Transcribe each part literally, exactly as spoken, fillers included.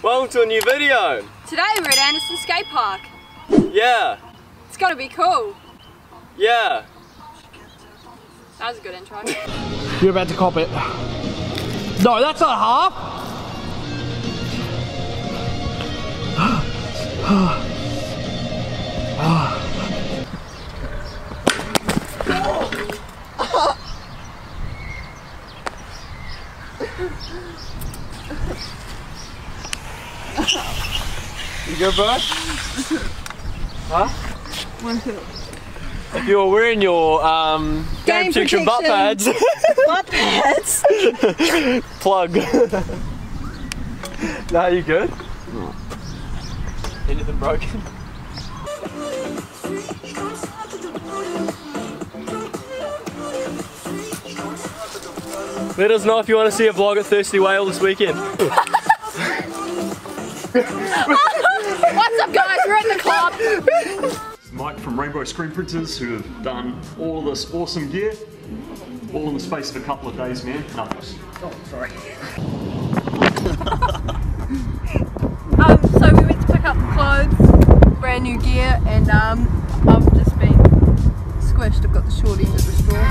Welcome to a new video! Today we're at Anderson Skate Park. Yeah! It's gotta be cool. Yeah! That was a good intro. You're about to cop it. No, that's not half. You good, bud? Huh? One two. If you were wearing your um, game, game protection, protection butt pads, butt pads, plug. No, you good? No. Anything broken? Let us know if you want to see a vlog at Thirsty Whale this weekend. What's up, guys? We're at the club. Mike from Rainbow Screen Printers, who have done all this awesome gear, all in the space of a couple of days, man. No. Oh, sorry. um, so we went to pick up clothes, brand new gear, and um, I've just been squished. I've got the short end of the straw.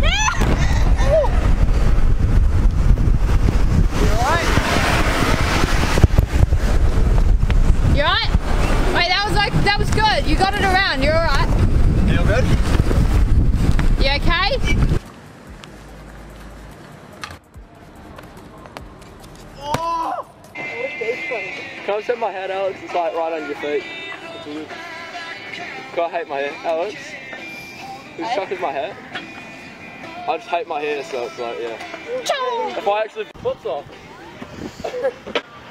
Yeah! You alright? You alright? Wait, that was like, that was good. You got it around. You're all right. You all good? You okay? Oh! Can I set my head, Alex? It's like right under your feet. God, I hate my hair. Alex? Who chucked my hair? I just hate my hair, so it's like, yeah. Chow! If I actually foot's off.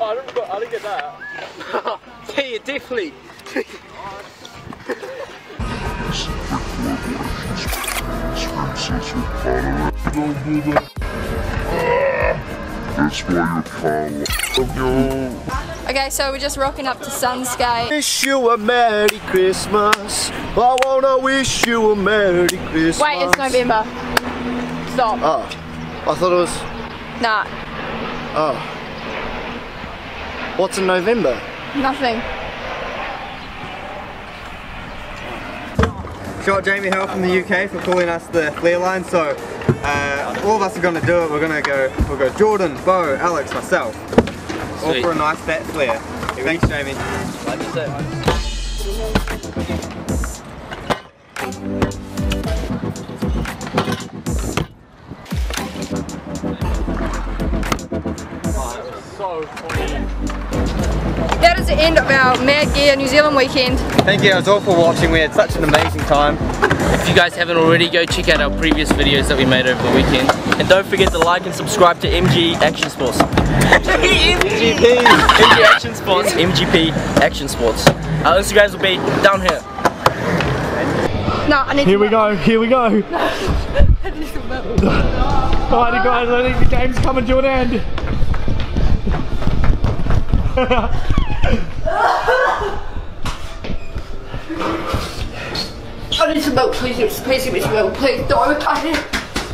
Oh, I didn't, I didn't get that. Yeah, you definitely. Okay, so we're just rocking up to Sunsky. Wish you a Merry Christmas. I wanna wish you a Merry Christmas. Wait, it's November. Stop. Oh, I thought it was. Nah. Oh. What's in November? Nothing. Shot Jamie Hill from the U K for calling us the Flare Line, so uh, all of us are going to do it. We're going to go, we'll go Jordan, Bo, Alex, myself. All Sweet. For a nice fat flare. Thanks, Jamie. Like you said. Oh, that was so funny. That is the end of our Mad Gear New Zealand weekend. Thank you guys all for watching, we had such an amazing time. If you guys haven't already, go check out our previous videos that we made over the weekend. And don't forget to like and subscribe to M G Action Sports. M G P! M G Action Sports. M G P Action Sports. Our Instagrams will be down here. No, I need here to we go, here we go. No, I need to Alright guys, I think the game's coming to an end. I need some milk, please, please give me some milk, please. No, I can't.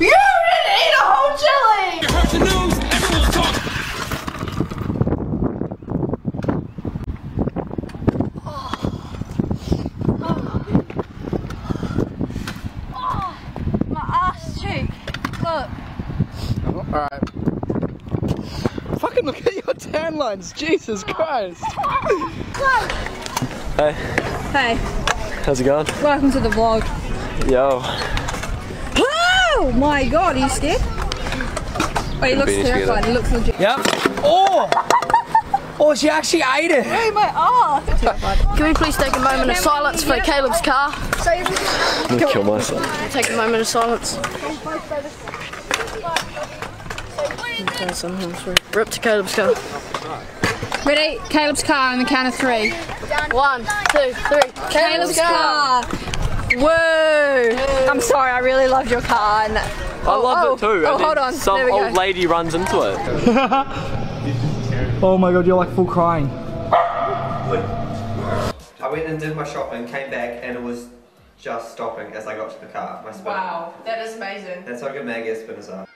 You didn't eat a whole chili! You heard the news, everyone's talking. Oh. Oh. Oh. My ass cheek. Look. Alright. Fucking look at your tan lines, Jesus Christ. Hey. Hey. How's it going? Welcome to the vlog. Yo. Oh my god, are you scared? Oh, he looks terrified. He looks legit. Yep. Oh! Oh, she actually ate it. Hey, my ass. Can we please take a moment of silence for Caleb's car? I'm gonna kill myself. Take a moment of silence. Okay, sometimes we rip to Caleb's car. Ready? Caleb's car on the count of three. One, two, three. Caleb's, Caleb's car. car. Woo! I'm sorry, I really loved your car. And I oh, love oh, it too. Oh, hold on. Some there we old go. lady runs into it. Oh my god, you're like full crying. I went and did my shopping, came back, and it was just stopping as I got to the car. My spinner. Wow, that is amazing. That's how good Maggie spinners are.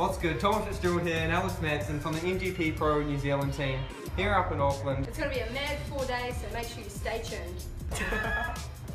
What's good? Thomas Fitzgerald here and Alex Madsen from the M G P Pro New Zealand team here up in Auckland. It's going to be a mad four days, so make sure you stay tuned.